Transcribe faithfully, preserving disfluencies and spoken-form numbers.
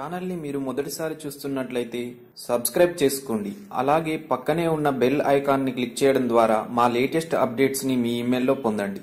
Channel ని మీరు మొదటిసారి చూస్తున్నట్లయితే సబ్స్క్రైబ్ చేసుకోండి. అలాగే పక్కనే ఉన్న బెల్ ఐకాన్ ని క్లిక్ చేయడం ద్వారా మా లేటెస్ట్ అప్డేట్స్ ని మీ ఇమెయిల్లో పొందండి.